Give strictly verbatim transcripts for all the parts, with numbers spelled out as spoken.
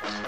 Part of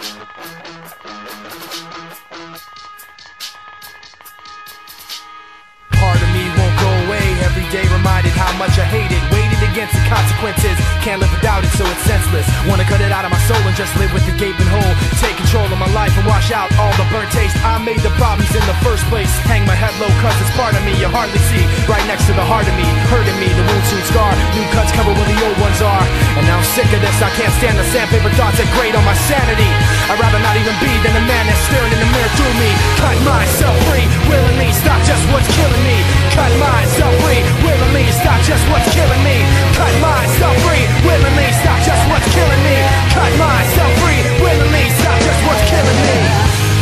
me won't go away, every day reminded how much I hate it. Weighted against the consequences, can't live without it so it's senseless. Wanna cut it out of my soul and just live with the gaping hole. Take control of my life and wash out all the burnt taste. I made the problems in the first place. Hang my head low cause it's part of me you hardly see. Right next to the heart of me, hurting me, the wound soon scar. New cuts cover where the old ones are. And now I'm sick of this, I can't stand the sandpaper thoughts that grate on my sanity. I'd rather not even be than a man that's staring in the mirror through me. Cut myself free, willingly, stop just what's killing me. Cut myself free, willingly, stop just what's killing me. Cut myself free, willingly, stop just what's killing me. Cut myself free, willingly, stop just what's killing me.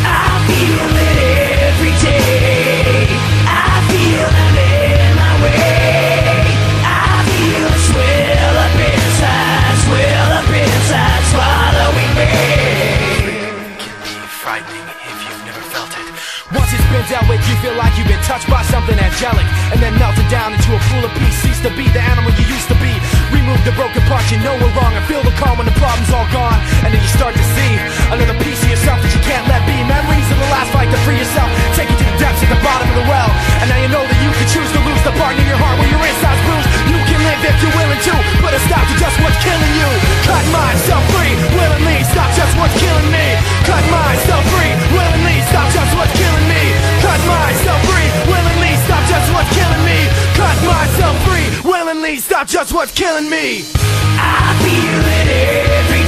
I feel it every day. I feel I'm in my way. I feel it swell up inside, swell up inside, swallowing me. Once it's been dealt with, you feel like you've been touched by something angelic, and then melted down into a pool of peace. Cease to be the animal you used to be. Remove the broken parts you know were wrong, and feel the calm when the problem's all gone. And then you start to see another piece of yourself that you can't let be. Memories of the last fight to free yourself, take you to the depths at the bottom of the well. And now you know that you can choose to lose the part in your heart where your inside's bruised. You can live if you're willing to, put a stop to just what's killing you. Cut myself free, willingly, stop just what's killing me. Cut myself free, willingly, stop just what's killing me. Cut myself free, willingly, stop just what's killing me. Cut myself free, willingly, stop just what's killing me. I feel it every day.